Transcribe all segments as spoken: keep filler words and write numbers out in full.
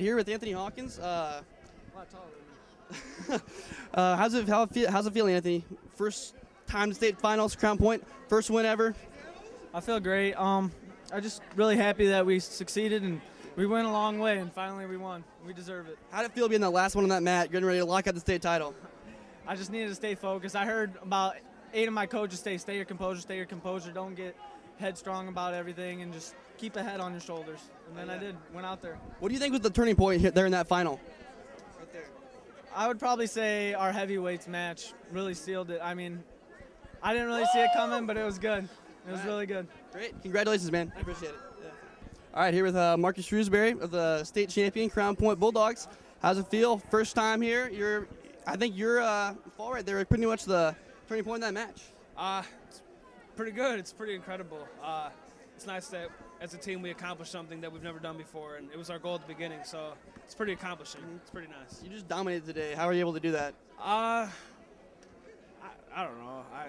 Here with Anthony Hawkins. Uh, a lot taller than me. uh, how's it? How feel, how's it feeling, Anthony? First time to state finals, Crown Point, first win ever. I feel great. Um, I'm just really happy that we succeeded and we went a long way and finally we won. We deserve it. How did it feel being the last one on that mat, getting ready to lock out the state title? I just needed to stay focused. I heard about eight of my coaches say, "Stay your composure, stay your composure. Don't get headstrong about everything and just keep a head on your shoulders." And then oh, yeah. I did, went out there. What do you think was the turning point here, there in that final? Right there. I would probably say our heavyweights match really sealed it. I mean, I didn't really Whoa! see it coming, but it was good. It was right. really good. Great. Congratulations, man. I appreciate it. Yeah. All right, here with uh, Marcus Shrewsbury of the state champion Crown Point Bulldogs. How's it feel? First time here. You're, I think your uh, fall right there pretty much the turning point in that match. Uh, it's pretty good. It's pretty incredible. Uh, it's nice that as a team we accomplished something that we've never done before, and it was our goal at the beginning, so it's pretty accomplishing. It's pretty nice. You just dominated today. How are you able to do that? Uh, I, I don't know. I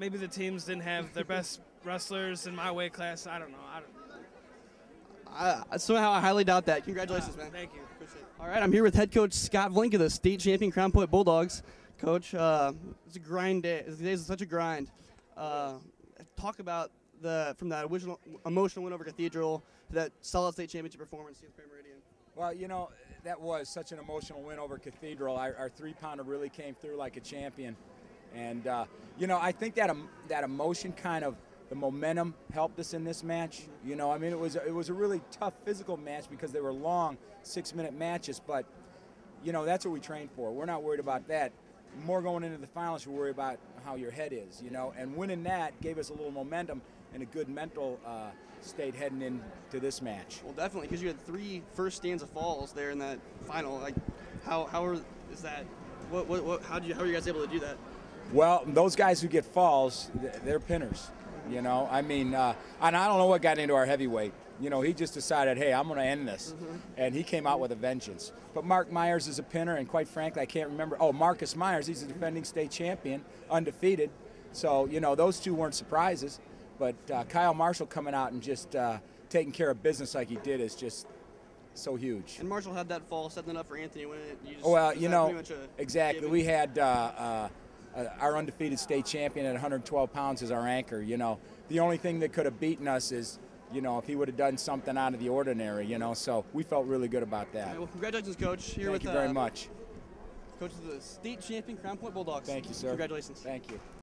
Maybe the teams didn't have their best wrestlers in my weight class. I don't know. I, don't, I Somehow I highly doubt that. Congratulations, uh, man. Thank you. Appreciate it. All right, I'm here with head coach Scott Vlink of the state champion Crown Point Bulldogs. Coach, uh, it's a grind day. Today's such a grind. Uh, talk about The, from that original emotional win over Cathedral to that solid state championship performance against Perry Meridian? Well, you know, that was such an emotional win over Cathedral. Our, our three-pounder really came through like a champion. And, uh, you know, I think that um, that emotion kind of, the momentum helped us in this match. You know, I mean, it was, it was a really tough physical match because they were long six-minute matches. But, you know, that's what we trained for. We're not worried about that. More going into the finals, you worry about how your head is, you know. And winning that gave us a little momentum and a good mental uh, state heading into this match. Well, definitely, because you had three first stands of falls there in that final. Like, how how are, is that? What what, what how do you how are you guys able to do that? Well, those guys who get falls, they're pinners, you know. I mean, uh, and I don't know what got into our heavyweight. You know, he just decided, hey, I'm going to end this. Mm-hmm. And he came out with a vengeance. But Mark Myers is a pinner, and quite frankly, I can't remember. Oh, Marcus Myers, he's a defending state champion, undefeated. So, you know, those two weren't surprises. But uh, Kyle Marshall coming out and just uh, taking care of business like he did is just so huge. And Marshall had that fall setting it up for Anthony when it, you just, well, you know, pretty much a exactly. Given? We had uh, uh, uh, our undefeated state champion at one hundred twelve pounds as our anchor, you know. The only thing that could have beaten us is, you know, if he would have done something out of the ordinary, you know, so we felt really good about that. Right, well, congratulations, Coach. Here Thank with, you very uh, much. Coach of the state champion Crown Point Bulldogs. Thank you, sir. Congratulations. Thank you.